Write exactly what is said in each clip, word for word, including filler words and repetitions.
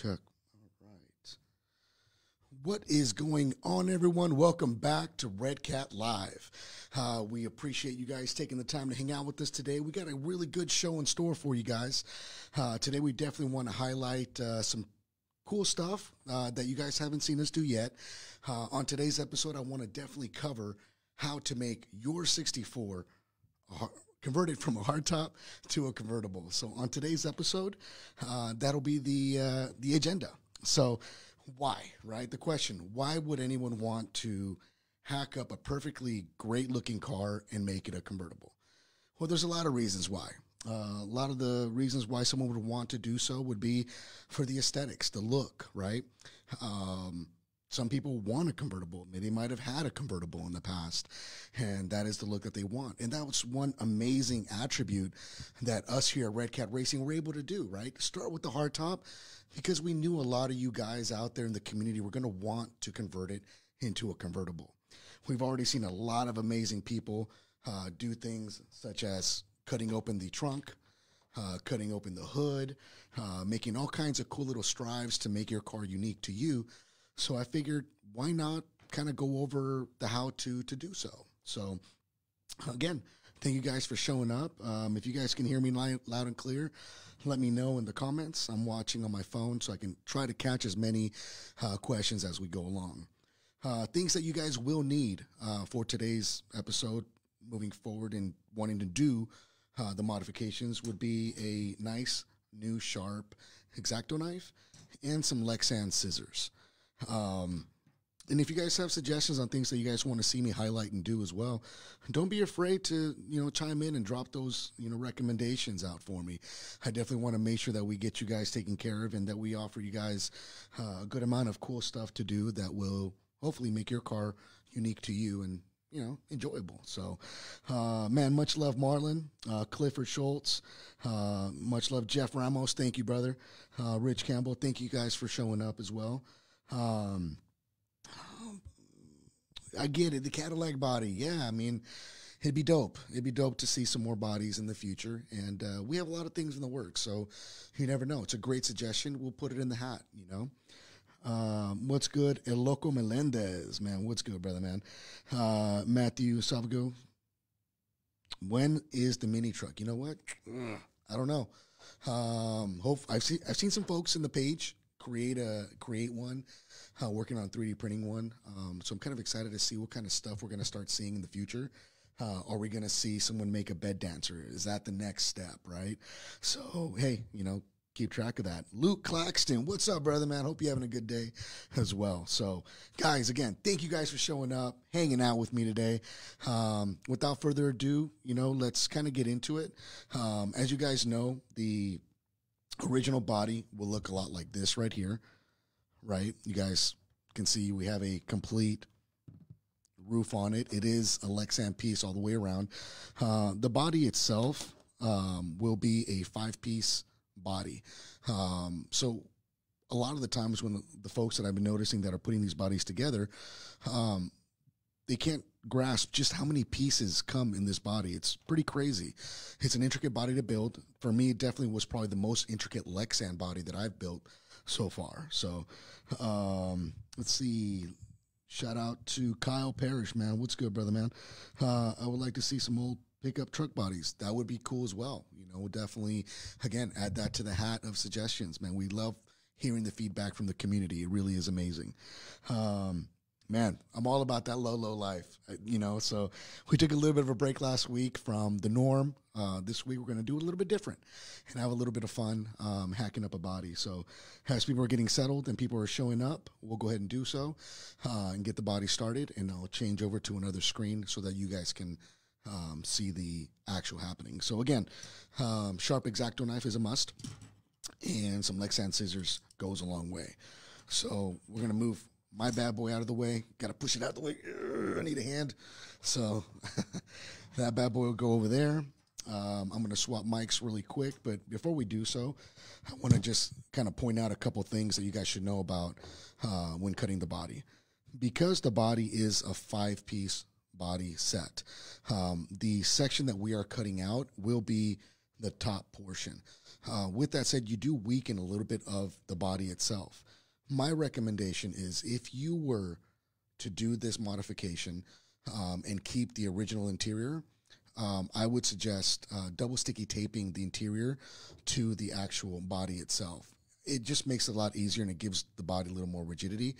Check. All right. What is going on, everyone? Welcome back to Red Cat Live. Uh, we appreciate you guys taking the time to hang out with us today. We got a really good show in store for you guys. Uh, today, we definitely want to highlight uh, some cool stuff uh, that you guys haven't seen us do yet. Uh, on today's episode, I want to definitely cover how to make your sixty-four converted from a hardtop to a convertible. So on today's episode, uh, that'll be the uh, the agenda. So why, right? The question, why would anyone want to hack up a perfectly great looking car and make it a convertible? Well, there's a lot of reasons why. Uh, a lot of the reasons why someone would want to do so would be for the aesthetics, the look, right? Um, some people want a convertible. Maybe they might have had a convertible in the past, and that is the look that they want. And that was one amazing attribute that us here at Red Cat Racing were able to do, right? Start with the hardtop because we knew a lot of you guys out there in the community were going to want to convert it into a convertible. We've already seen a lot of amazing people uh, do things such as cutting open the trunk, uh, cutting open the hood, uh, making all kinds of cool little strives to make your car unique to you. So I figured, why not kind of go over the how-to to do so? So again, thank you guys for showing up. Um, if you guys can hear me loud and clear, let me know in the comments. I'm watching on my phone so I can try to catch as many uh, questions as we go along. Uh, things that you guys will need uh, for today's episode moving forward and wanting to do Uh, the modifications would be a nice, new, sharp X-Acto knife and some Lexan scissors. Um, and if you guys have suggestions on things that you guys want to see me highlight and do as well, don't be afraid to, you know, chime in and drop those, you know, recommendations out for me. I definitely want to make sure that we get you guys taken care of and that we offer you guys uh, a good amount of cool stuff to do that will hopefully make your car unique to you and, you know, enjoyable. So, uh, man, much love, Marlon, uh, Clifford Schultz, uh, much love, Jeff Ramos. Thank you, brother. Uh, Rich Campbell, thank you guys for showing up as well. Um, I get it. The Cadillac body. Yeah. I mean, it'd be dope. It'd be dope to see some more bodies in the future. And, uh, we have a lot of things in the works, so you never know. It's a great suggestion. We'll put it in the hat, you know? Um, what's good, El Loco Melendez, man? What's good, brother, man? Uh, Matthew Salvago, when is the mini truck? You know what? Ugh, I don't know. Um, hope I've seen I've seen some folks in the page create a create one, uh, working on three D printing one. Um, so I'm kind of excited to see what kind of stuff we're gonna start seeing in the future. Uh, are we gonna see someone make a bed dancer? Is that the next step, right? So hey, you know, keep track of that. Luke Claxton, what's up, brother, man? Hope you're having a good day as well. So, guys, again, thank you guys for showing up, hanging out with me today. Um, without further ado, you know, let's kind of get into it. Um, as you guys know, the original body will look a lot like this right here, right? You guys can see we have a complete roof on it. It is a Lexan piece all the way around. Uh, the body itself um, will be a five-piece body. Um, so a lot of the times when the, the folks that I've been noticing that are putting these bodies together, um, they can't grasp just how many pieces come in this body. It's pretty crazy. It's an intricate body to build. For me, it definitely was probably the most intricate Lexan body that I've built so far. So um, let's see. Shout out to Kyle Parrish, man. What's good, brother, man? Uh, I would like to see some old pickup truck bodies. That would be cool as well. You know, definitely, again, add that to the hat of suggestions, man. We love hearing the feedback from the community. It really is amazing. Um, man, I'm all about that low, low life, you know? So we took a little bit of a break last week from the norm. Uh, this week, we're going to do a little bit different and have a little bit of fun um, hacking up a body. So as people are getting settled and people are showing up, we'll go ahead and do so uh, and get the body started. And I'll change over to another screen so that you guys can Um, see the actual happening. So again, um, sharp X-Acto knife is a must, and some Lexan scissors goes a long way. So we're gonna move my bad boy out of the way. Gotta push it out of the way. Urgh, I need a hand. So that bad boy will go over there. Um, I'm gonna swap mics really quick, but before we do so, I want to just kind of point out a couple things that you guys should know about uh, when cutting the body, because the body is a five-piece body set. Um, the section that we are cutting out will be the top portion. Uh, with that said, you do weaken a little bit of the body itself. My recommendation is if you were to do this modification um, and keep the original interior, um, I would suggest uh, double sticky taping the interior to the actual body itself. It just makes it a lot easier, and it gives the body a little more rigidity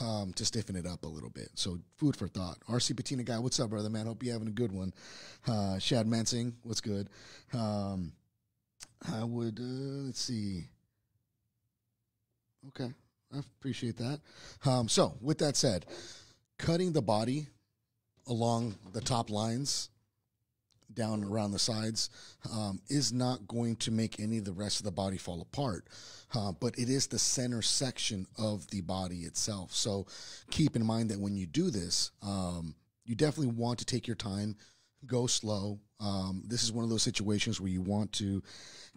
um, to stiffen it up a little bit. So food for thought. R C Patina Guy, what's up, brother, man? Hope you're having a good one. Uh, Shad Mansing, what's good? Um, I would, uh, let's see. Okay, I appreciate that. Um, so with that said, cutting the body along the top lines down around the sides um, is not going to make any of the rest of the body fall apart, uh, but it is the center section of the body itself. So keep in mind that when you do this, um, you definitely want to take your time, go slow. Um, this is one of those situations where you want to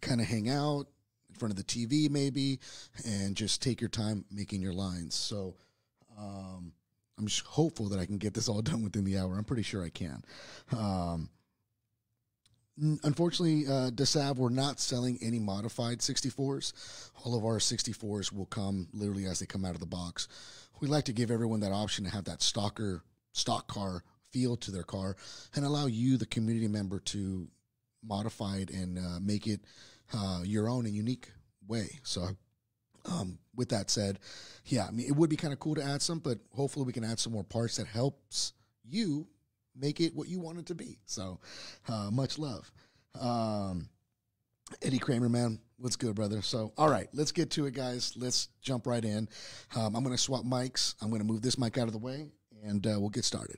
kind of hang out in front of the T V maybe and just take your time making your lines. So um, I'm just hopeful that I can get this all done within the hour. I'm pretty sure I can. Um, Unfortunately, uh, DeSav, we're not selling any modified sixty-fours. All of our sixty-fours will come literally as they come out of the box. We like to give everyone that option to have that stalker, stock car feel to their car and allow you, the community member, to modify it and uh, make it uh, your own and unique way. So um, with that said, yeah, I mean, it would be kind of cool to add some, but hopefully we can add some more parts that helps you make it what you want it to be. So uh, much love. Um, Eddie Kramer, man, what's good, brother? So, all right, let's get to it, guys. Let's jump right in. Um, I'm going to swap mics. I'm going to move this mic out of the way, and uh, we'll get started.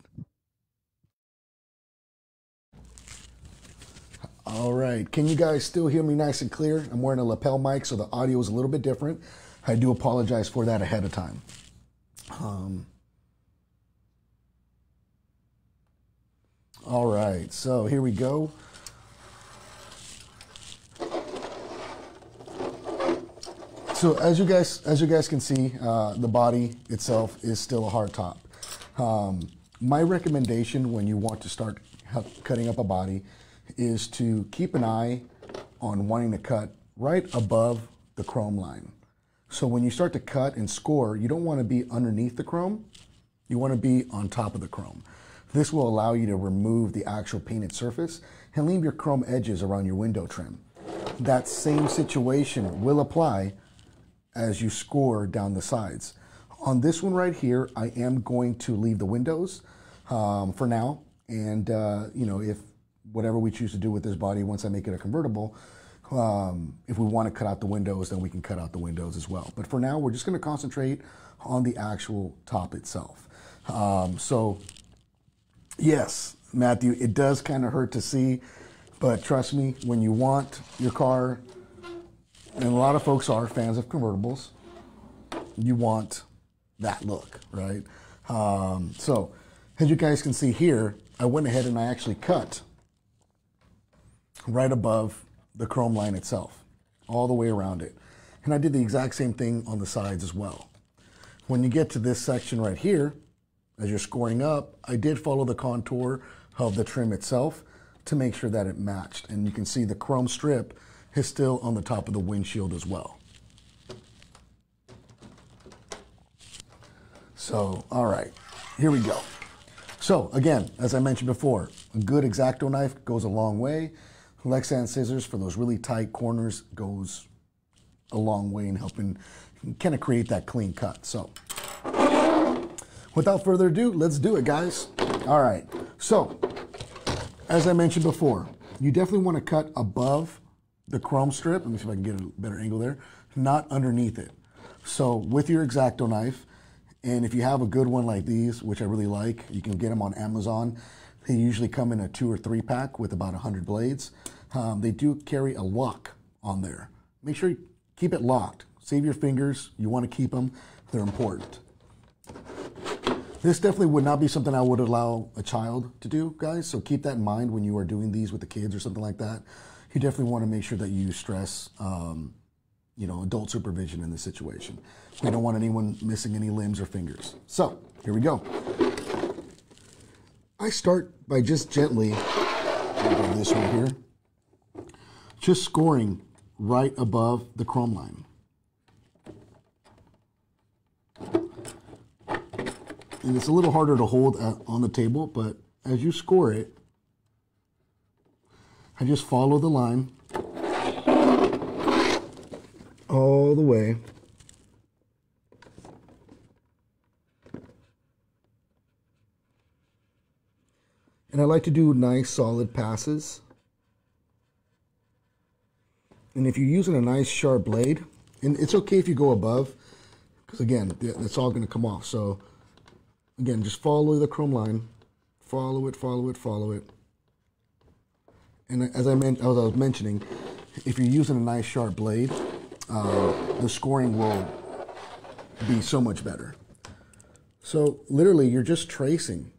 All right. Can you guys still hear me nice and clear? I'm wearing a lapel mic, so the audio is a little bit different. I do apologize for that ahead of time. Um, All right, so here we go. So as you guys, as you guys can see, uh, the body itself is still a hard top. Um, my recommendation when you want to start cutting up a body is to keep an eye on wanting to cut right above the chrome line. So when you start to cut and score, you don't want to be underneath the chrome. You want to be on top of the chrome. This will allow you to remove the actual painted surface and leave your chrome edges around your window trim. That same situation will apply as you score down the sides. On this one right here, I am going to leave the windows um, for now. And uh, you know, if whatever we choose to do with this body, once I make it a convertible, um, if we want to cut out the windows, then we can cut out the windows as well. But for now, we're just going to concentrate on the actual top itself. Um, so. Yes, Matthew, it does kind of hurt to see, but trust me, when you want your car, and a lot of folks are fans of convertibles, you want that look, right? Um, so, as you guys can see here, I went ahead and I actually cut right above the chrome line itself, all the way around it. And I did the exact same thing on the sides as well. When you get to this section right here, as you're scoring up, I did follow the contour of the trim itself to make sure that it matched. And you can see the chrome strip is still on the top of the windshield as well. So, all right, here we go. So again, as I mentioned before, a good X-Acto knife goes a long way. Lexan scissors for those really tight corners goes a long way in helping kind of create that clean cut. So, without further ado, let's do it, guys. All right, so as I mentioned before, you definitely want to cut above the chrome strip. Let me see if I can get a better angle there, not underneath it. So with your X-Acto knife, and if you have a good one like these, which I really like, you can get them on Amazon. They usually come in a two or three pack with about one hundred blades. Um, they do carry a lock on there. Make sure you keep it locked. Save your fingers. You want to keep them. They're important. This definitely would not be something I would allow a child to do, guys, so keep that in mind when you are doing these with the kids or something like that. You definitely want to make sure that you stress, um, you know, adult supervision in this situation. We don't want anyone missing any limbs or fingers. So, here we go. I start by just gently, this right here, just scoring right above the chrome line. And it's a little harder to hold uh, on the table, but as you score it, I just follow the line all the way. And I like to do nice solid passes. And if you're using a nice sharp blade, and it's okay if you go above, because again, it's all going to come off. So again, just follow the chrome line, follow it, follow it, follow it. And as I, meant, as I was mentioning, if you're using a nice sharp blade, uh, the scoring will be so much better. So literally, you're just tracing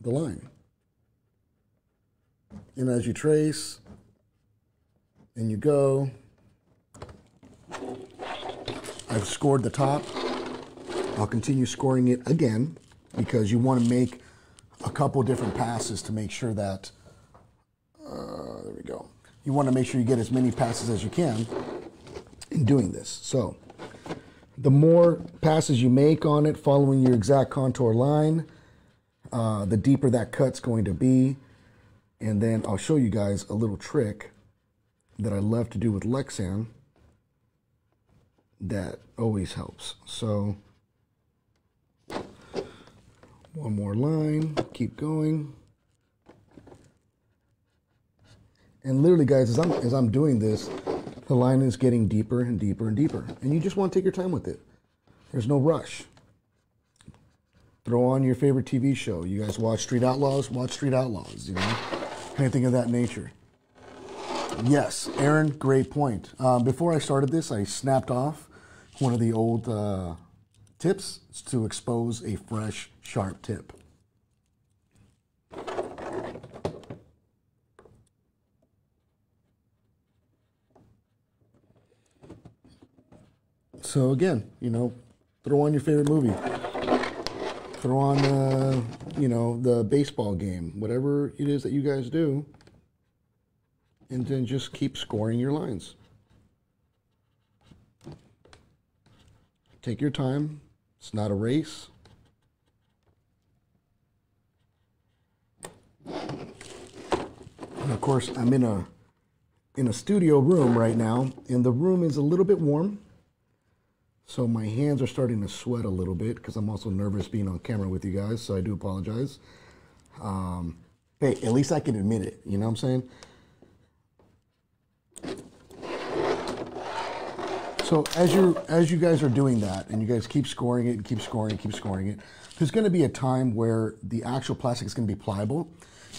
the line. And as you trace, and you go, I've scored the top. I'll continue scoring it again, because you want to make a couple different passes to make sure that, uh, there we go. You want to make sure you get as many passes as you can in doing this. So the more passes you make on it, following your exact contour line, uh, the deeper that cut's going to be. And then I'll show you guys a little trick that I love to do with Lexan that always helps. So one more line, keep going. And literally, guys, as I'm, as I'm doing this, the line is getting deeper and deeper and deeper. And you just want to take your time with it. There's no rush. Throw on your favorite T V show. You guys watch Street Outlaws? Watch Street Outlaws, you know? Anything of that nature. Yes, Aaron, great point. Um, before I started this, I snapped off one of the old uh, tips to expose a fresh, sharp tip. So again, you know, throw on your favorite movie. Throw on, uh, you know, the baseball game, whatever it is that you guys do. And then just keep scoring your lines. Take your time. It's not a race. And of course, I'm in a in a studio room right now, and the room is a little bit warm. So my hands are starting to sweat a little bit because I'm also nervous being on camera with you guys, so I do apologize. Um, hey, at least I can admit it, you know what I'm saying? So as you as you guys are doing that, and you guys keep scoring it, and keep scoring it, keep scoring it, there's going to be a time where the actual plastic is going to be pliable,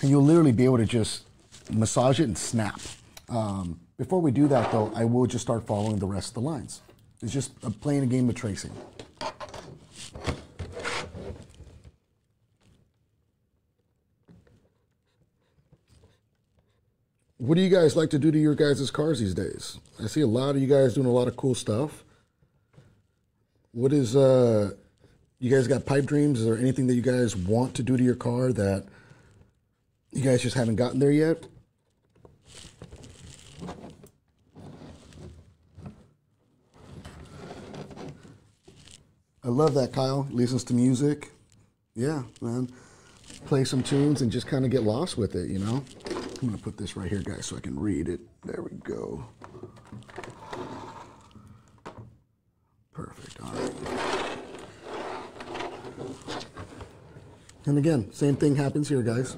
and you'll literally be able to just massage it and snap. Um, before we do that, though, I will just start following the rest of the lines. It's just a, playing a game of tracing. What do you guys like to do to your guys' cars these days? I see a lot of you guys doing a lot of cool stuff. What is, uh, you guys got pipe dreams? Is there anything that you guys want to do to your car that you guys just haven't gotten there yet? I love that, Kyle. Listens to music. Yeah, man. Play some tunes and just kind of get lost with it, you know? I'm going to put this right here, guys, so I can read it. There we go. Perfect. All right. And again, same thing happens here, guys.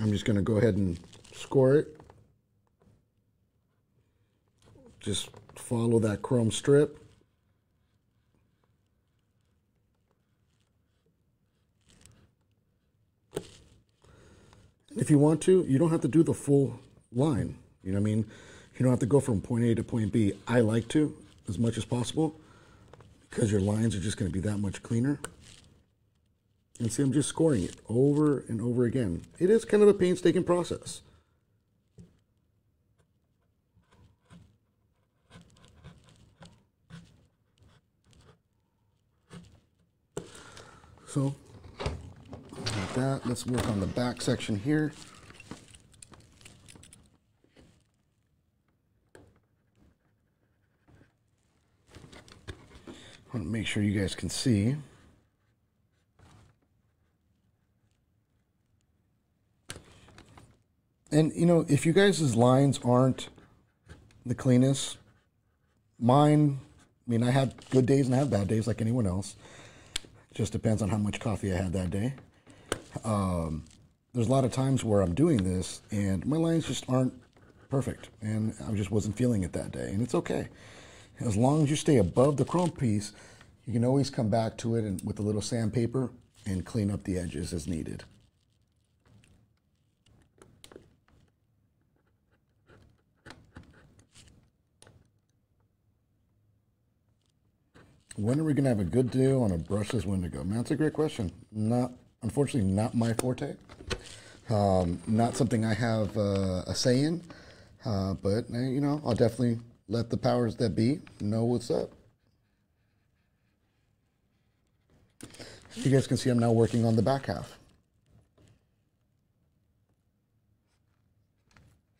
I'm just going to go ahead and score it. Just follow that chrome strip. If you want to, you don't have to do the full line. You know what I mean? You don't have to go from point A to point B. I like to as much as possible because your lines are just going to be that much cleaner. And see, I'm just scoring it over and over again. It is kind of a painstaking process. So that. Let's work on the back section here. want to make sure you guys can see. And, you know, if you guys' lines aren't the cleanest, mine, I mean, I have good days and I have bad days like anyone else. Just depends on how much coffee I had that day. Um, there's a lot of times where I'm doing this and my lines just aren't perfect. And I just wasn't feeling it that day. And it's okay. As long as you stay above the chrome piece, you can always come back to it and with a little sandpaper and clean up the edges as needed. When are we going to have a good deal on a brushless Wendigo? Man, that's a great question. Not, unfortunately, not my forte. Um, not something I have uh, a say in. Uh, but, you know, I'll definitely let the powers that be know what's up. You guys can see I'm now working on the back half.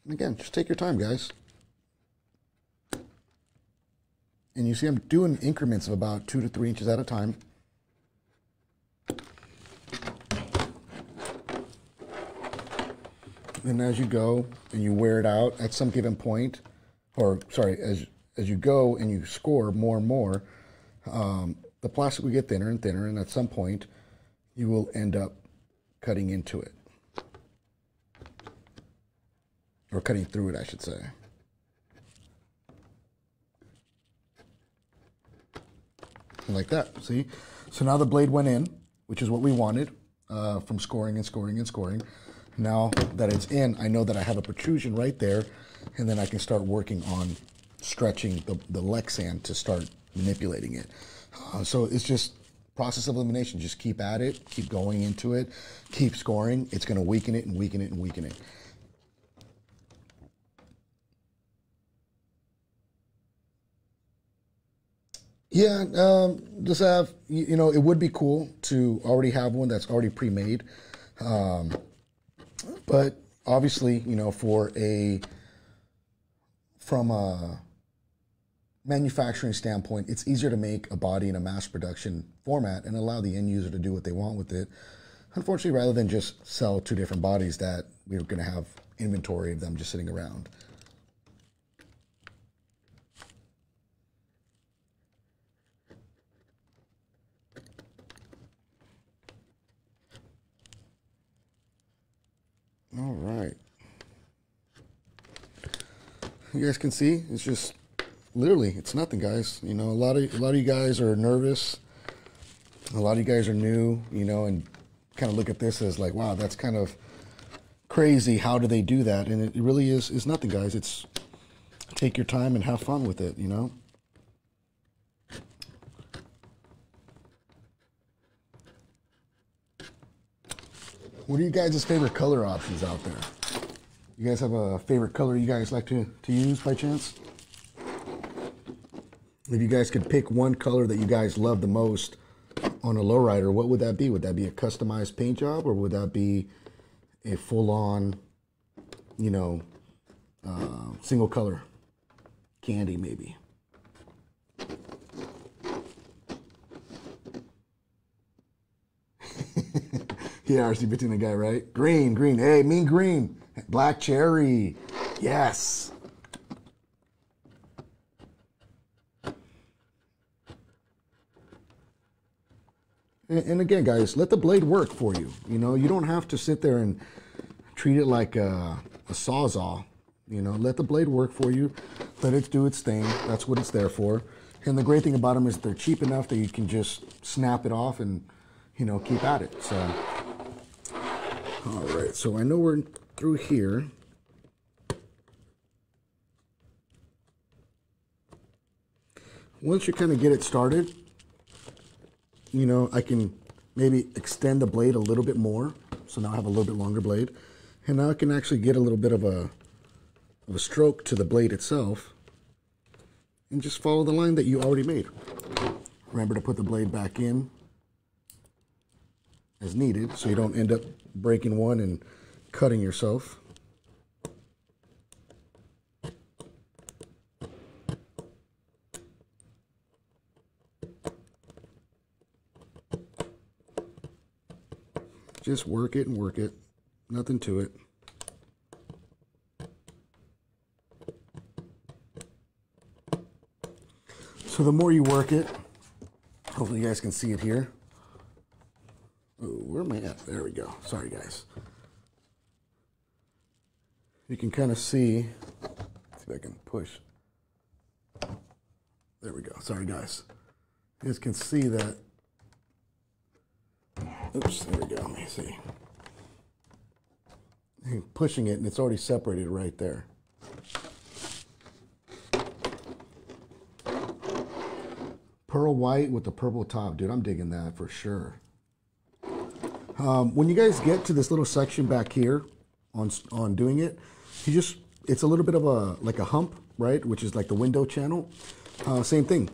And again, just take your time, guys. And you see I'm doing increments of about two to three inches at a time. And as you go and you wear it out at some given point, or sorry, as, as you go and you score more and more, um, the plastic will get thinner and thinner, and at some point you will end up cutting into it. Or cutting through it, I should say. Like that, see? So now the blade went in, which is what we wanted uh, from scoring and scoring and scoring. Now that it's in, I know that I have a protrusion right there, and then I can start working on stretching the, the Lexan to start manipulating it. Uh, so it's just process of elimination. Just keep at it, keep going into it, keep scoring. It's going to weaken it and weaken it and weaken it. Yeah, um, just have, you, you know, it would be cool to already have one that's already pre-made. Um, but obviously, you know, for a, from a manufacturing standpoint, it's easier to make a body in a mass production format and allow the end user to do what they want with it. Unfortunately, rather than just sell two different bodies that we're going to have inventory of them just sitting around. All right. You guys can see it's just literally it's nothing, guys. You know, a lot of a lot of you guys are nervous. A lot of you guys are new, you know, and kind of look at this as like, wow, that's kind of crazy. How do they do that? And it really is is nothing, guys. It's take your time and have fun with it, you know. What are you guys' favorite color options out there? You guys have a favorite color you guys like to, to use by chance? If you guys could pick one color that you guys love the most on a lowrider, what would that be? Would that be a customized paint job, or would that be a full-on, you know, uh, single color candy maybe? Yeah, R C Bettina guy, right? Green, green. Hey, mean green. Black cherry. Yes. And, and again, guys, let the blade work for you. You know, you don't have to sit there and treat it like a, a sawzall. You know, let the blade work for you. Let it do its thing. That's what it's there for. And the great thing about them is they're cheap enough that you can just snap it off and, you know, keep at it. So. All right, so I know we're through here. Once you kind of get it started, you know, I can maybe extend the blade a little bit more. So now I have a little bit longer blade. And now I can actually get a little bit of a, of a stroke to the blade itself. And just follow the line that you already made. Remember to put the blade back in as needed, so you don't end up breaking one and cutting yourself. Just work it and work it. Nothing to it. So the more you work it, hopefully you guys can see it here. Oh, where am I at? There we go. Sorry, guys. You can kind of see. Let's see if I can push. There we go. Sorry, guys. You guys can see that. Oops, there we go. Let me see. You're pushing it, and it's already separated right there. Pearl white with the purple top. Dude, I'm digging that for sure. Um, when you guys get to this little section back here on on doing it, you just, it's a little bit of a, like a hump, right? Which is like the window channel. Uh, same thing.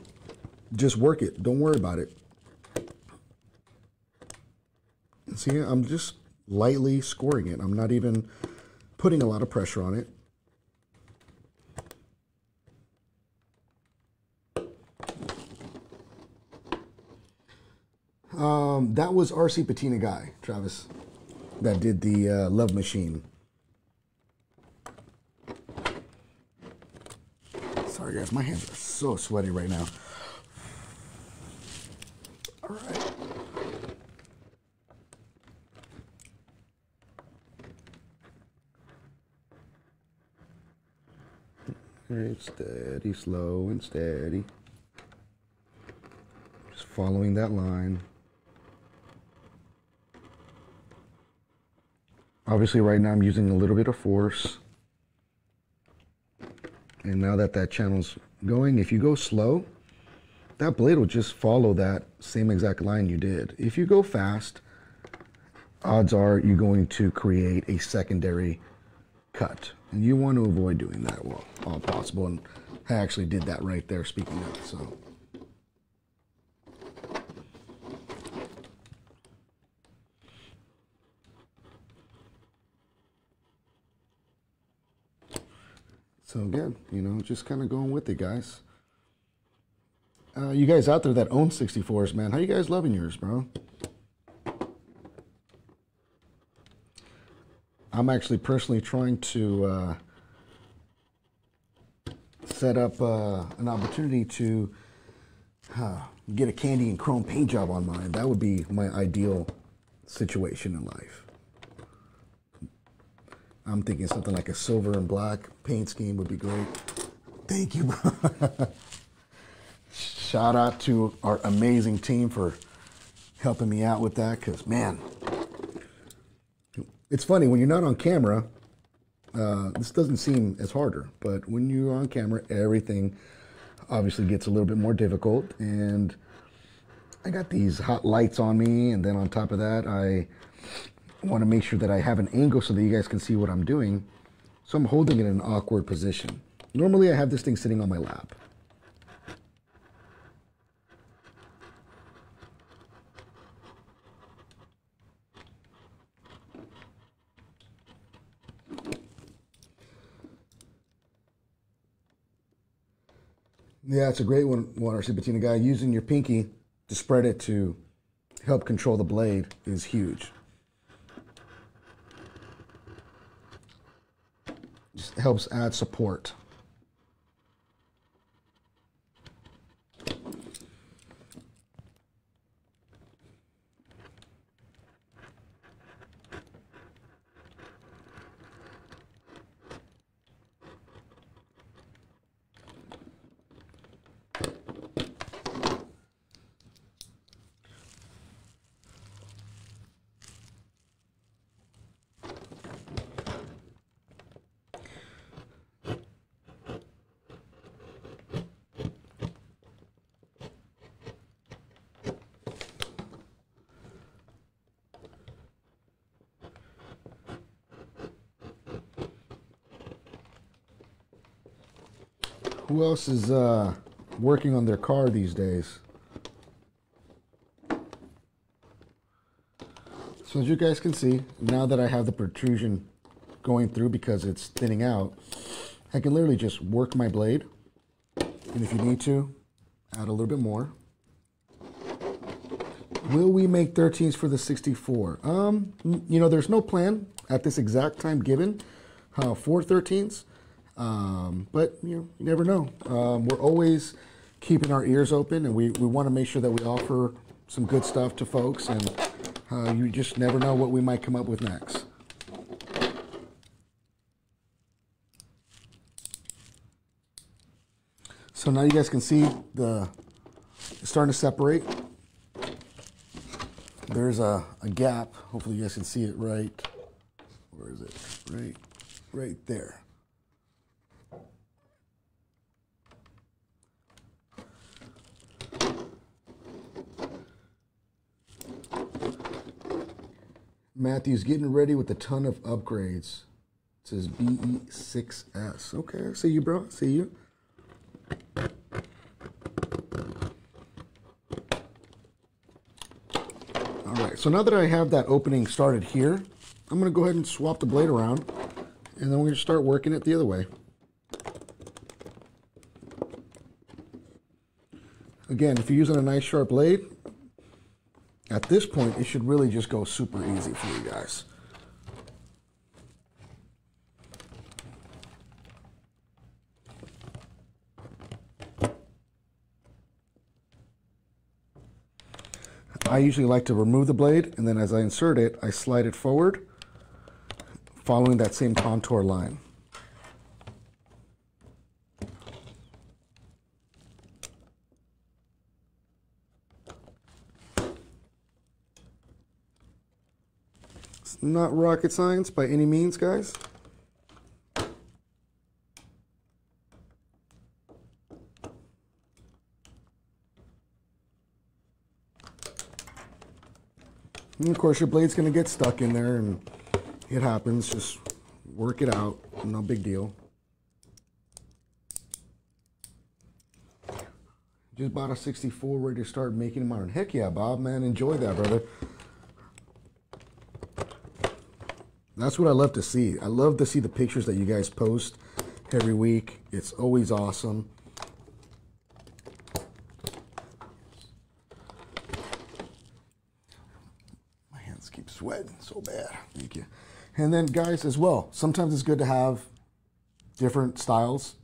Just work it. Don't worry about it. See, I'm just lightly scoring it. I'm not even putting a lot of pressure on it. Um, that was R C Patina guy, Travis, that did the uh, Love Machine. Sorry, guys, my hands are so sweaty right now. All right. All right, steady, slow, and steady. Just following that line. Obviously right now I'm using a little bit of force. And now that that channel's going, if you go slow, that blade will just follow that same exact line you did. If you go fast, odds are you're going to create a secondary cut. And you want to avoid doing that while all possible. And I actually did that right there, speaking of, so. So again, you know, just kind of going with it, guys. Uh, you guys out there that own sixty-fours, man, how you guys loving yours, bro? I'm actually personally trying to uh, set up uh, an opportunity to uh, get a candy and chrome paint job on mine. That would be my ideal situation in life. I'm thinking something like a silver and black paint scheme would be great. Thank you, bro. Shout out to our amazing team for helping me out with that, because, man, it's funny, when you're not on camera, uh, this doesn't seem as harder, but when you're on camera, everything obviously gets a little bit more difficult, and I got these hot lights on me, and then on top of that, I want to make sure that I have an angle so that you guys can see what I'm doing. So I'm holding it in an awkward position. Normally I have this thing sitting on my lap. Yeah, it's a great one, one R C Patina guy. Using your pinky to spread it to help control the blade is huge. Just helps add support. Who else is uh, working on their car these days? So as you guys can see, now that I have the protrusion going through because it's thinning out, I can literally just work my blade. And if you need to, add a little bit more. Will we make thirteens for the sixty-four? Um, you know, there's no plan at this exact time given uh, for thirteens, um, but you know, you never know. Um, we're always keeping our ears open, and we, we want to make sure that we offer some good stuff to folks, and uh, you just never know what we might come up with next. So now you guys can see the it's starting to separate. There's a, a gap. Hopefully you guys can see it right. Where is it? Right, right there. Matthew's getting ready with a ton of upgrades. It says B E six S. Okay, I see you, bro. I see you. All right, so now that I have that opening started here, I'm going to go ahead and swap the blade around, and then we're going to start working it the other way. Again, if you're using a nice sharp blade, at this point, it should really just go super easy for you guys. I usually like to remove the blade, and then as I insert it, I slide it forward, following that same contour line. It's not rocket science by any means, guys. And of course, your blade's going to get stuck in there, and it happens. Just work it out. No big deal. Just bought a sixty-four, ready to start making them iron. Heck yeah, Bob, man. Enjoy that, brother. That's what I love to see. I love to see the pictures that you guys post every week. It's always awesome. Sweating so bad. Thank you. And then guys as well, sometimes it's good to have different styles.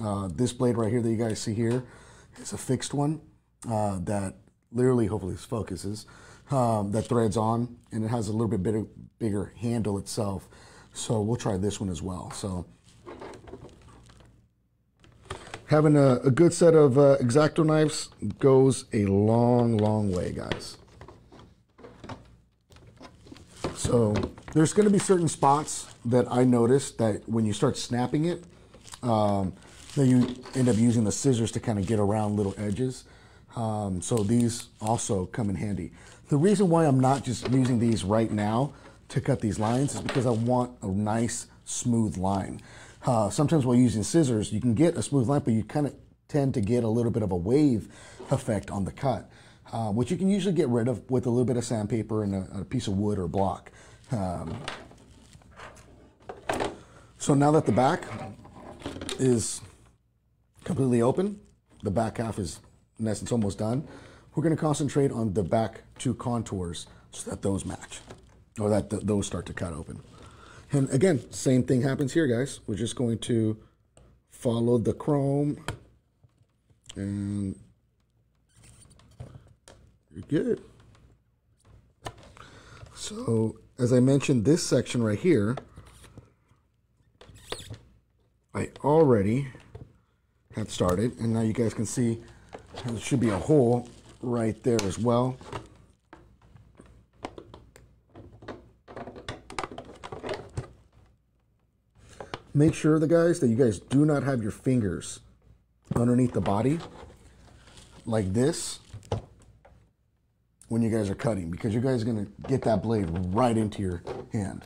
Uh, this blade right here that you guys see here is a fixed one uh, that literally hopefully focuses, um, that threads on, and it has a little bit bigger, bigger handle itself. So we'll try this one as well. So having a, a good set of uh, X-Acto knives goes a long, long way, guys. So there's going to be certain spots that I noticed that when you start snapping it, um, then you end up using the scissors to kind of get around little edges. Um, so these also come in handy. The reason why I'm not just using these right now to cut these lines is because I want a nice smooth line. Uh, sometimes while using scissors, you can get a smooth line, but you kind of tend to get a little bit of a wave effect on the cut. Uh, which you can usually get rid of with a little bit of sandpaper and a, a piece of wood or block. Um, so now that the back is completely open, the back half is in essence almost done, we're going to concentrate on the back two contours so that those match, or that th those start to cut open. And again, same thing happens here, guys. We're just going to follow the chrome, and good. So, as I mentioned, this section right here, I already had started, and now you guys can see there should be a hole right there as well. Make sure, the guys, that you guys do not have your fingers underneath the body like this when you guys are cutting, because you guys are going to get that blade right into your hand.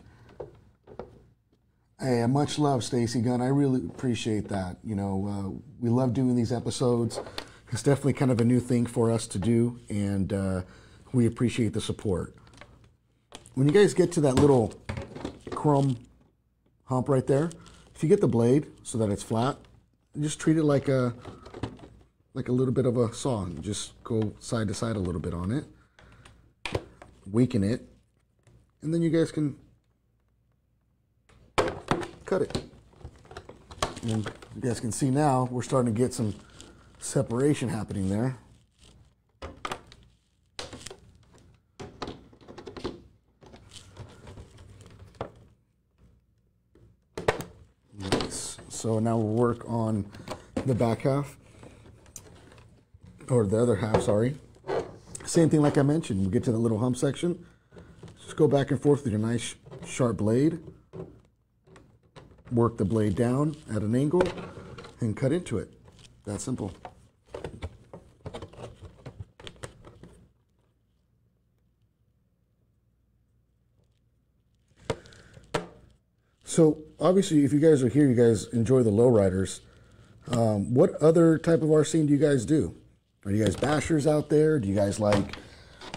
Hey, much love, Stacy Gunn. I really appreciate that. You know, uh, we love doing these episodes. It's definitely kind of a new thing for us to do, and uh, we appreciate the support. When you guys get to that little chrome hump right there, if you get the blade so that it's flat, just treat it like a, like a little bit of a saw, and just go side to side a little bit on it. weaken it, and then you guys can cut it. And you guys can see now we're starting to get some separation happening there. Nice. So now we'll work on the back half, or the other half, sorry. Same thing like I mentioned, we get to the little hump section, just go back and forth with your nice sharp blade, work the blade down at an angle, and cut into it. That simple. So obviously, if you guys are here, you guys enjoy the lowriders. Um, what other type of RCing do you guys do? Are you guys bashers out there? Do you guys like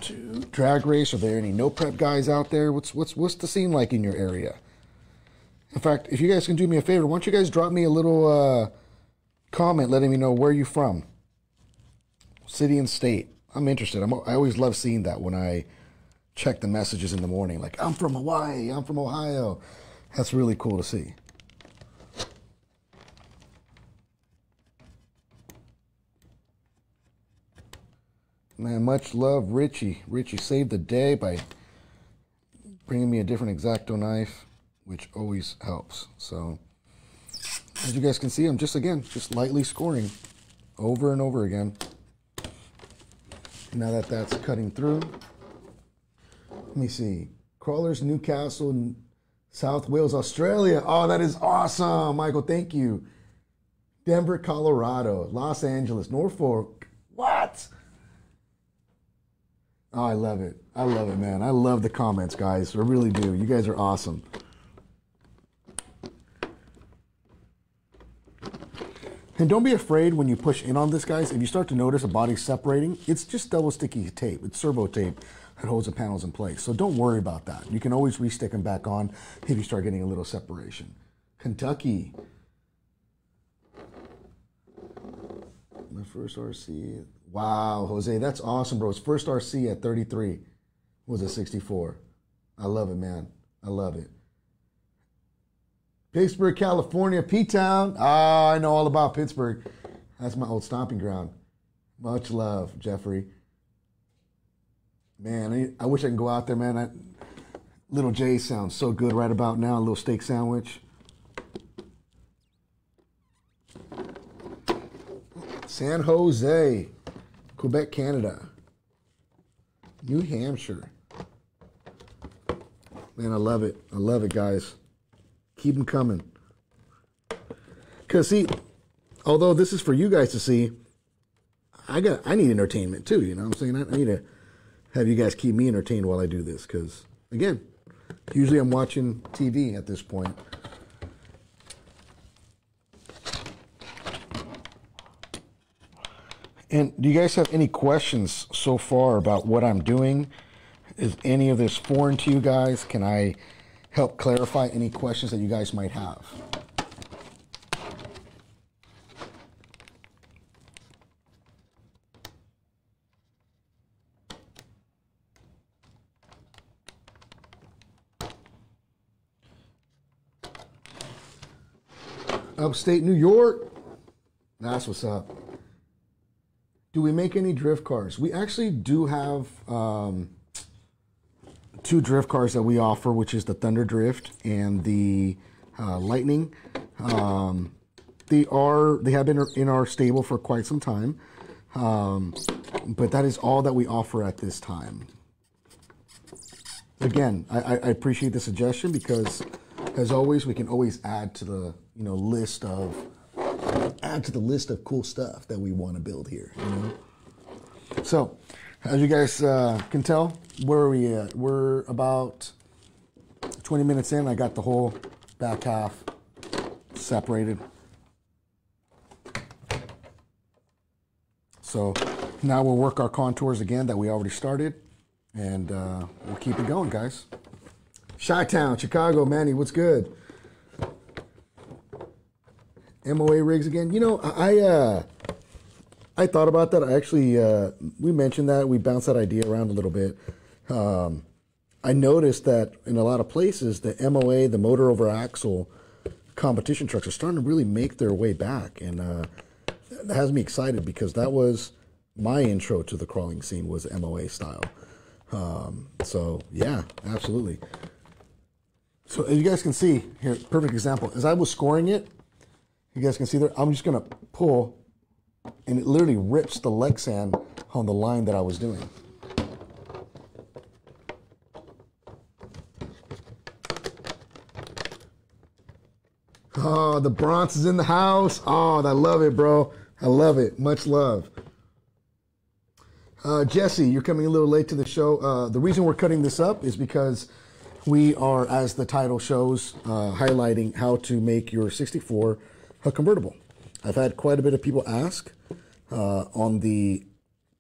to drag race? Are there any no prep guys out there? What's what's what's the scene like in your area? In fact, if you guys can do me a favor, why don't you guys drop me a little uh, comment letting me know where you're from. City and state. I'm interested. I'm, I always love seeing that when I check the messages in the morning. Like, I'm from Hawaii. I'm from Ohio. That's really cool to see. Man, much love, Richie. Richie saved the day by bringing me a different X-Acto knife, which always helps. So as you guys can see, I'm just, again, just lightly scoring over and over again. Now that that's cutting through, let me see. Crawlers, Newcastle, South Wales, Australia. Oh, that is awesome, Michael. Thank you. Denver, Colorado, Los Angeles, Norfolk. What? Oh, I love it. I love it, man. I love the comments, guys. I really do. You guys are awesome. And don't be afraid when you push in on this, guys. If you start to notice a body separating, it's just double sticky tape. It's servo tape that holds the panels in place. So don't worry about that. You can always re-stick them back on if you start getting a little separation. Kentucky. My first R C. Wow, Jose, that's awesome, bro. His first R C at thirty-three was a sixty-four. I love it, man. I love it. Pittsburgh, California, P-Town. Ah, I know all about Pittsburgh. That's my old stomping ground. Much love, Jeffrey. Man, I, I wish I could go out there, man. I, little J sounds so good right about now. A little steak sandwich. San Jose, Quebec, Canada. New Hampshire. Man, I love it. I love it, guys. Keep them coming. Because, see, although this is for you guys to see, I got I need entertainment, too. You know what I'm saying? I, I need to have you guys keep me entertained while I do this. Because, again, usually I'm watching T V at this point. And do you guys have any questions so far about what I'm doing? Is any of this foreign to you guys? Can I help clarify any questions that you guys might have? Upstate New York, that's what's up. Do we make any drift cars? We actually do have um, two drift cars that we offer, which is the Thunder Drift and the uh, Lightning. Um, they are they have been in our stable for quite some time, um, but that is all that we offer at this time. Again, I, I appreciate the suggestion because, as always, we can always add to the you know list of add to the list of cool stuff that we want to build here. You know? So, as you guys uh, can tell, where are we at? We're about twenty minutes in. I got the whole back half separated. So now we'll work our contours again that we already started, and uh, we'll keep it going, guys. Chi-Town, Chicago, Manny, what's good? M O A rigs again. You know, I... I uh, I thought about that. I actually, uh, we mentioned that. We bounced that idea around a little bit. Um, I noticed that in a lot of places, the M O A, the motor over axle competition trucks are starting to really make their way back. And uh, that has me excited because that was my intro to the crawling scene, was M O A style. Um, so, yeah, absolutely. So as you guys can see here, perfect example. As I was scoring it, you guys can see there, I'm just going to pull, and it literally rips the Lexan on the line that I was doing. Oh, the Bronx is in the house. Oh, I love it, bro. I love it. Much love. Uh, Jesse, you're coming a little late to the show. Uh, the reason we're cutting this up is because we are, as the title shows, uh, highlighting how to make your sixty-four a convertible. I've had quite a bit of people ask uh, on the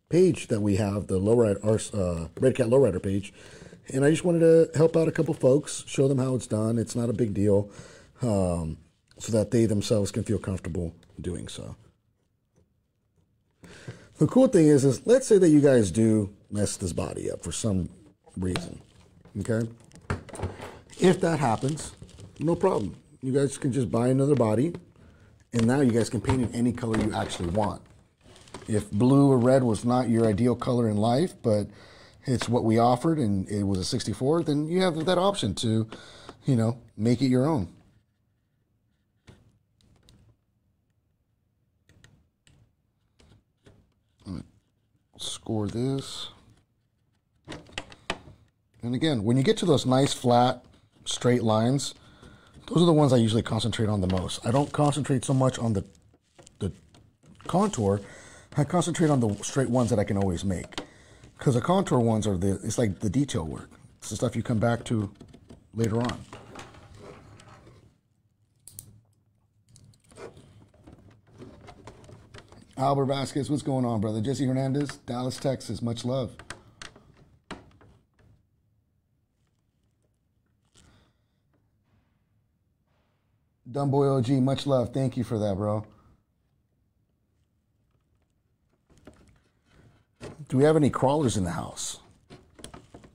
page that we have, the Lowrider, our, uh, Red Cat Lowrider page, and I just wanted to help out a couple folks, show them how it's done. It's not a big deal. Um, so that they themselves can feel comfortable doing so. The cool thing is, is let's say that you guys do mess this body up for some reason, okay? If that happens, no problem. You guys can just buy another body, and now you guys can paint it any color you actually want. If blue or red was not your ideal color in life, but it's what we offered and it was a sixty-four, then you have that option to, you know, make it your own. Score this. And again, when you get to those nice flat straight lines, those are the ones I usually concentrate on the most. I don't concentrate so much on the the contour. I concentrate on the straight ones that I can always make, because the contour ones are the, it's like the detail work. It's the stuff you come back to later on. Albert Vasquez, what's going on, brother? Jesse Hernandez, Dallas, Texas, much love. Dumboy O G, much love. Thank you for that, bro. Do we have any crawlers in the house?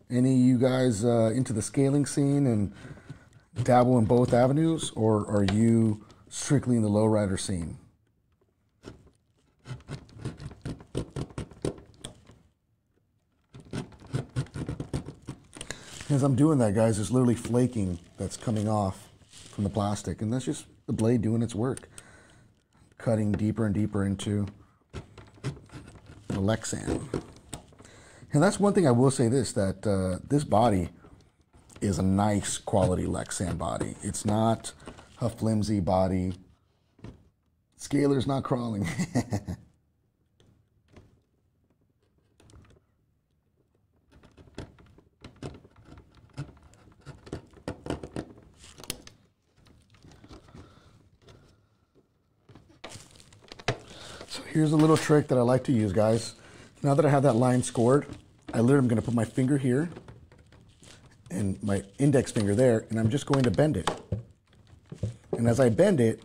Any of you guys uh, into the scaling scene and dabble in both avenues, or are you strictly in the lowrider scene? As I'm doing that, guys, there's literally flaking that's coming off from the plastic, and that's just the blade doing its work, cutting deeper and deeper into the Lexan. And that's one thing I will say, this, that uh, this body is a nice quality Lexan body. It's not a flimsy body. Scaler's not crawling. Here's a little trick that I like to use, guys. Now that I have that line scored, I literally am going to put my finger here and my index finger there, and I'm just going to bend it. And as I bend it,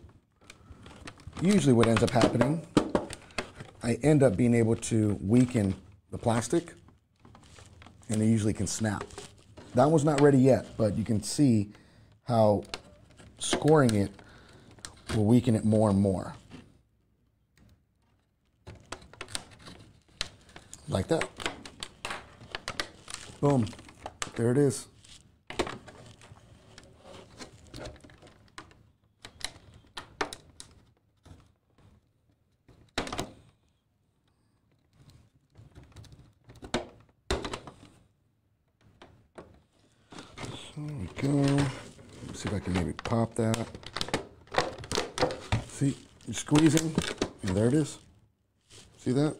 usually what ends up happening, I end up being able to weaken the plastic, and it usually can snap. That one's not ready yet, but you can see how scoring it will weaken it more and more. Like that. Boom. There it is. There we go. Let's see if I can maybe pop that. See, you're squeezing, and there it is. See that?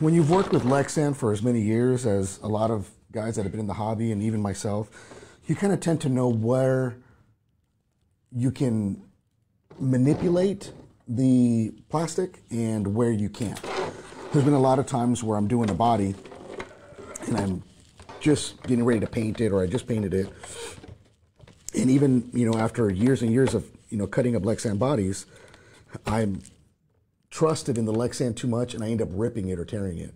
When you've worked with Lexan for as many years as a lot of guys that have been in the hobby, and even myself, you kind of tend to know where you can manipulate the plastic and where you can't. There's been a lot of times where I'm doing a body and I'm just getting ready to paint it, or I just painted it. And even, you know, after years and years of, you know, cutting up Lexan bodies, I'm trusted in the Lexan too much, and I end up ripping it or tearing it.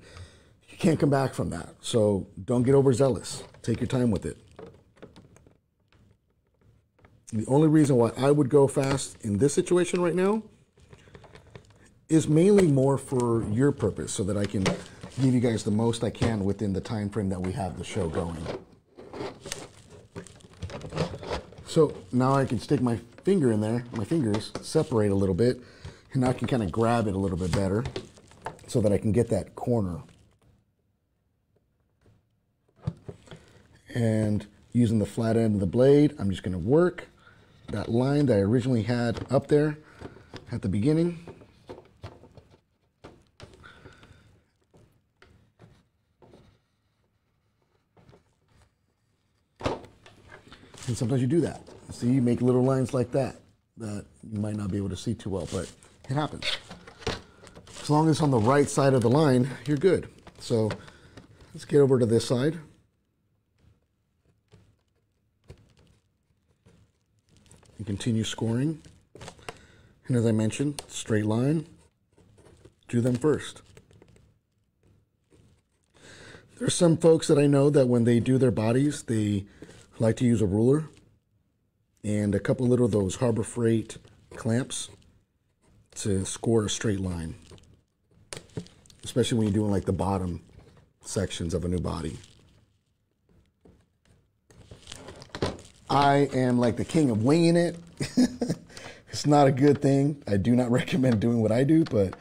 you can't come back from that. So don't get overzealous. Take your time with it. The only reason why I would go fast in this situation right now is mainly more for your purpose, so that I can give you guys the most I can within the time frame that we have the show going. So now I can stick my finger in there, my fingers separate a little bit, and now I can kind of grab it a little bit better so that I can get that corner. And using the flat end of the blade, I'm just gonna work that line that I originally had up there at the beginning. And sometimes you do that. See, you make little lines like that that you might not be able to see too well, but it happens. As long as it's on the right side of the line, you're good. So let's get over to this side. And continue scoring. And as I mentioned, straight line, do them first. There's some folks that I know that when they do their bodies, they like to use a ruler and a couple little of those Harbor Freight clamps to score a straight line, especially when you're doing like the bottom sections of a new body. I am like the king of winging it. It's not a good thing. I do not recommend doing what I do, but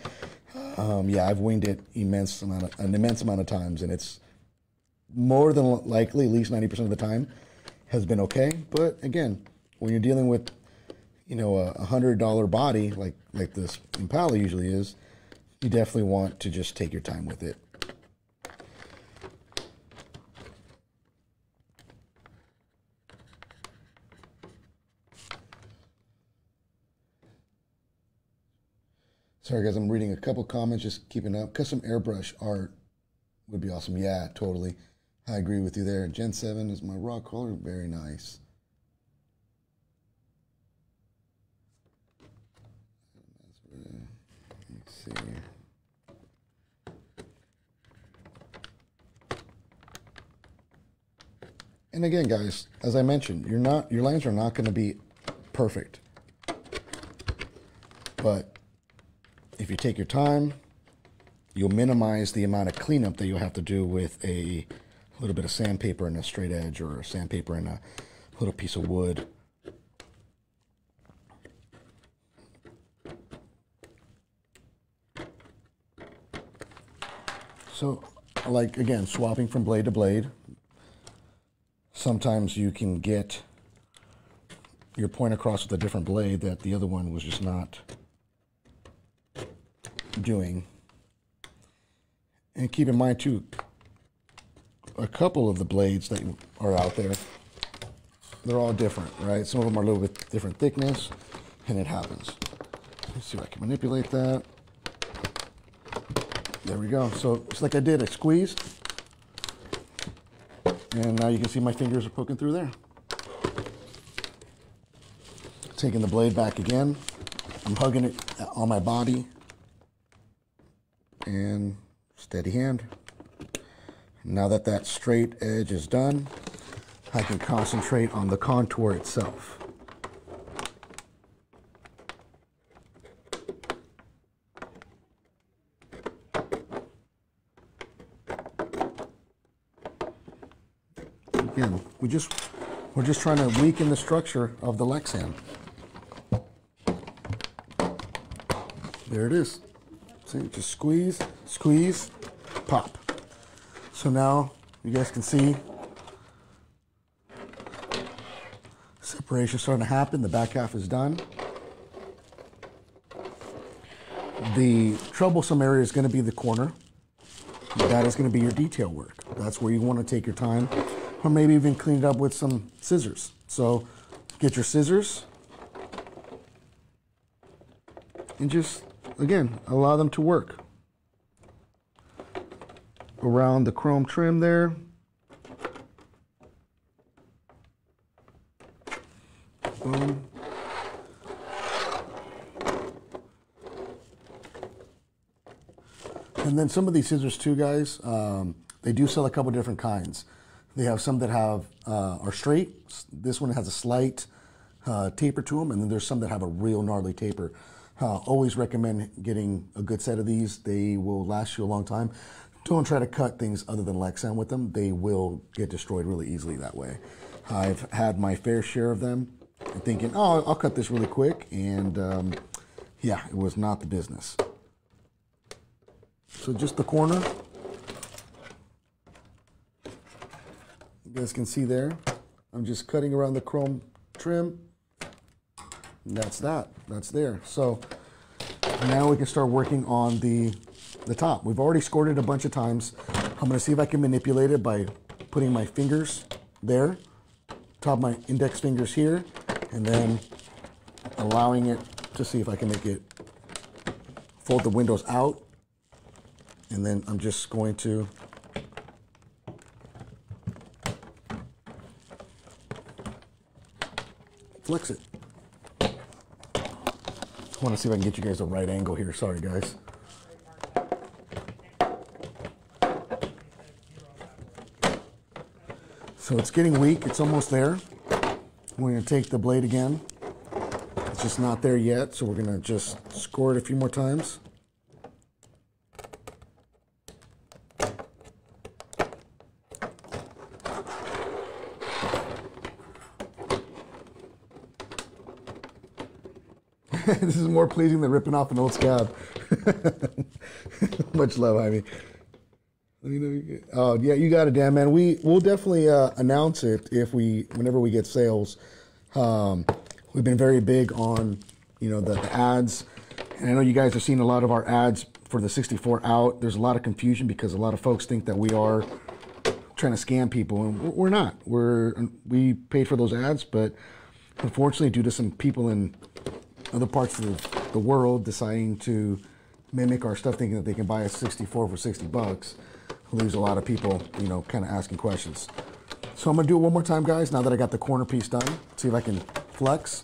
um, yeah, I've winged it immense amount of, an immense amount of times, and it's more than likely, at least ninety percent of the time, has been okay. But again, when you're dealing with, you know, a hundred dollar body like like this Impala usually is, you definitely want to just take your time with it. Sorry guys, I'm reading a couple comments, just keeping up. Custom airbrush art would be awesome. Yeah, totally. I agree with you there. Gen seven is my raw color. Very nice. Let's see. And again, guys, as I mentioned, you're not, your lines are not going to be perfect. But if you take your time, you'll minimize the amount of cleanup that you'll have to do with a a little bit of sandpaper and a straight edge, or sandpaper and a little piece of wood. So, like, again, swapping from blade to blade, sometimes you can get your point across with a different blade that the other one was just not doing. And keep in mind, too, a couple of the blades that are out there, they're all different, right? Some of them are a little bit different thickness, and it happens. Let's see if I can manipulate that. There we go. So it's like I did, I squeezed, and now you can see my fingers are poking through there. Taking the blade back again, I'm hugging it on my body, and steady hand. Now that that straight edge is done, I can concentrate on the contour itself. Again, we just, we're just trying to weaken the structure of the Lexan. There it is. See, just squeeze, squeeze, pop. So now you guys can see separation starting to happen. The back half is done. The troublesome area is going to be the corner. That is going to be your detail work. That's where you want to take your time, or maybe even clean it up with some scissors. So get your scissors and just, again, allow them to work around the chrome trim there. Boom. And then some of these scissors too, guys, um, they do sell a couple different kinds. They have some that have uh, are straight. This one has a slight uh, taper to them, and then there's some that have a real gnarly taper. Uh, always recommend getting a good set of these. They will last you a long time. Don't try to cut things other than Lexan with them. They will get destroyed really easily that way. I've had my fair share of them, and thinking, oh, I'll cut this really quick, and um, yeah, it was not the business. So just the corner. You guys can see there, I'm just cutting around the chrome trim. And that's that, that's there. So now we can start working on the, the top. We've already scored it a bunch of times. I'm gonna see if I can manipulate it by putting my fingers there, top of my index fingers here, and then allowing it to see if I can make it fold the windows out. And then I'm just going to flex it. I want to see if I can get you guys a right angle here. Sorry, guys. So it's getting weak. It's almost there. We're going to take the blade again. It's just not there yet, so we're going to just score it a few more times. This is more pleasing than ripping off an old scab. Much love, Ivy. Oh, yeah, you got it, Dan, man. We, we'll definitely uh, announce it if we, whenever we get sales. Um, we've been very big on, you know, the, the ads. And I know you guys have seen a lot of our ads for the sixty-four out. There's a lot of confusion because a lot of folks think that we are trying to scam people, and we're not. We're, we paid for those ads, but unfortunately, due to some people in other parts of the, the world deciding to mimic our stuff, thinking that they can buy a sixty-four for sixty bucks, leaves a lot of people, you know, kind of asking questions. So I'm gonna do it one more time, guys, now that I got the corner piece done. Let's see if I can flex.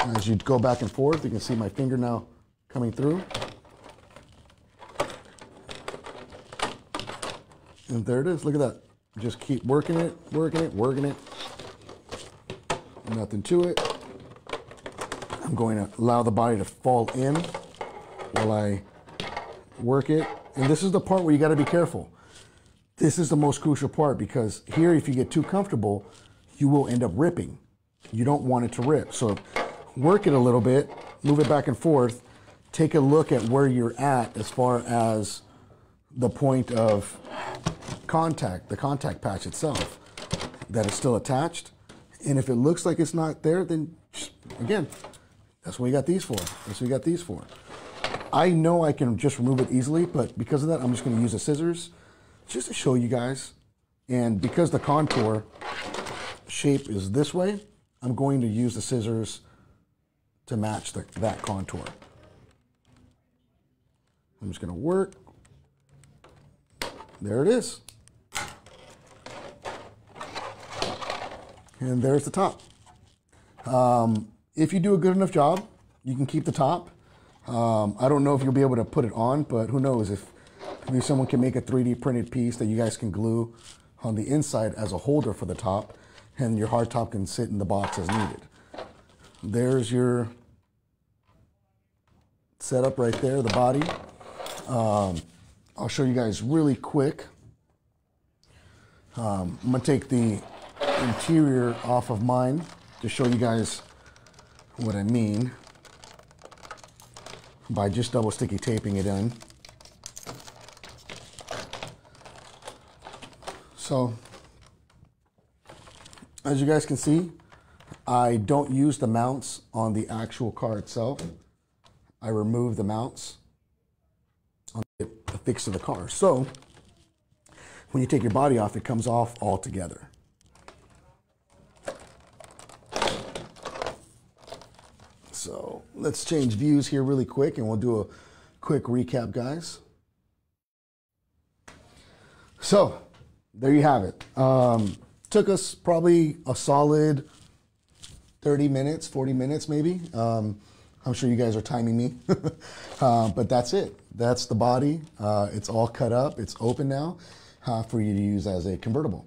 As you go back and forth, you can see my finger now coming through. And there it is, look at that. Just keep working it, working it, working it. Nothing to it. I'm going to allow the body to fall in while I work it. And this is the part where you got to be careful. This is the most crucial part, because here, if you get too comfortable, you will end up ripping. You don't want it to rip. So work it a little bit, move it back and forth, take a look at where you're at as far as the point of contact, the contact patch itself that is still attached. And if it looks like it's not there, then again, that's what we got these for. That's what we got these for. I know I can just remove it easily, but because of that, I'm just gonna use the scissors just to show you guys. And because the contour shape is this way, I'm going to use the scissors to match the, that contour. I'm just gonna work. There it is. And there's the top. Um, if you do a good enough job, you can keep the top. Um, I don't know if you'll be able to put it on, but who knows, if maybe someone can make a three D printed piece that you guys can glue on the inside as a holder for the top, and your hard top can sit in the box as needed. There's your setup right there, the body. Um, I'll show you guys really quick. Um, I'm gonna take the interior off of mine to show you guys what I mean by just double sticky taping it in. So as you guys can see, I don't use the mounts on the actual car itself. I remove the mounts on the affix to the car. So when you take your body off, it comes off altogether. So let's change views here really quick, and we'll do a quick recap, guys. So there you have it. Um, took us probably a solid thirty minutes, forty minutes maybe. Um, I'm sure you guys are timing me. uh, but that's it. That's the body. Uh, it's all cut up. It's open now uh, for you to use as a convertible.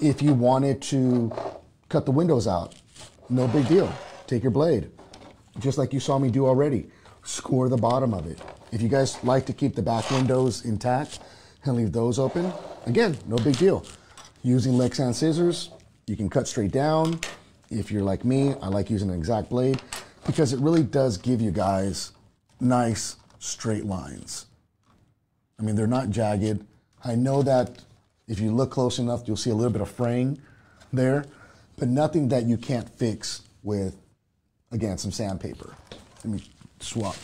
If you wanted to cut the windows out, no big deal. Take your blade, just like you saw me do already. Score the bottom of it. If you guys like to keep the back windows intact and leave those open, again, no big deal. Using Lexan scissors, you can cut straight down. If you're like me, I like using an exact blade because it really does give you guys nice straight lines. I mean, they're not jagged. I know that if you look close enough, you'll see a little bit of fraying there, but nothing that you can't fix with, again, some sandpaper. Let me swap.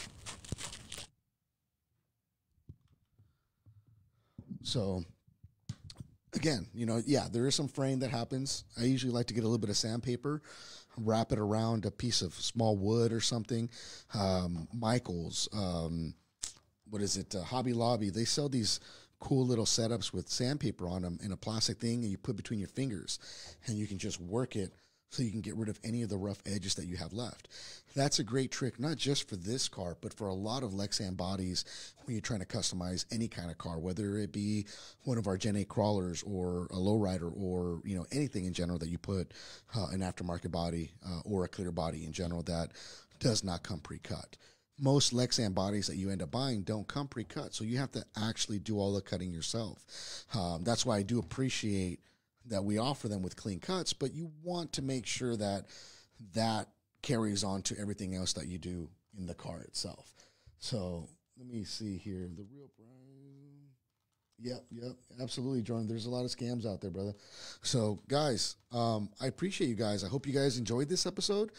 So again, you know, yeah, there is some fraying that happens. I usually like to get a little bit of sandpaper, wrap it around a piece of small wood or something. Um, Michael's, um, what is it? Uh, Hobby Lobby. They sell these cool little setups with sandpaper on them in a plastic thing, and you put between your fingers and you can just work it so you can get rid of any of the rough edges that you have left. That's a great trick, not just for this car, but for a lot of Lexan bodies when you're trying to customize any kind of car, whether it be one of our Gen eight crawlers or a lowrider or, you know, anything in general that you put uh, an aftermarket body uh, or a clear body in general that does not come pre-cut. Most Lexan bodies that you end up buying don't come pre-cut, so you have to actually do all the cutting yourself. Um, that's why I do appreciate that we offer them with clean cuts, but you want to make sure that that carries on to everything else that you do in the car itself. So let me see here. The real price. Yep, yep, absolutely, Jordan. There's a lot of scams out there, brother. So guys, um, I appreciate you guys. I hope you guys enjoyed this episode.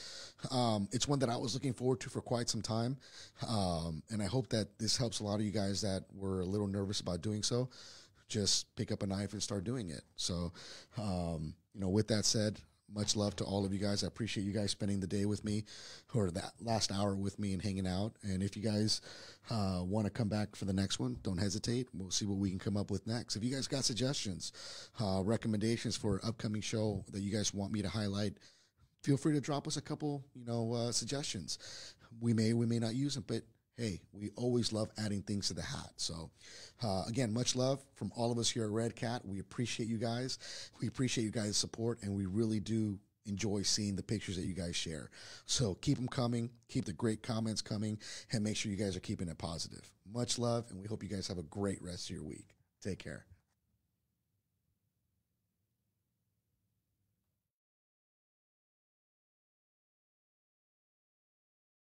Um, it's one that I was looking forward to for quite some time. Um, and I hope that this helps a lot of you guys that were a little nervous about doing so. Just pick up a knife and start doing it. So, um, you know, with that said, much love to all of you guys. I appreciate you guys spending the day with me, or that last hour with me and hanging out. And if you guys uh, want to come back for the next one, don't hesitate. We'll see what we can come up with next. If you guys got suggestions, uh, recommendations for an upcoming show that you guys want me to highlight, feel free to drop us a couple, you know, uh, suggestions. We may, we may not use them, but hey, we always love adding things to the hat. So, uh, again, much love from all of us here at Red Cat. We appreciate you guys. We appreciate you guys' support, and we really do enjoy seeing the pictures that you guys share. So keep them coming. Keep the great comments coming, and make sure you guys are keeping it positive. Much love, and we hope you guys have a great rest of your week. Take care.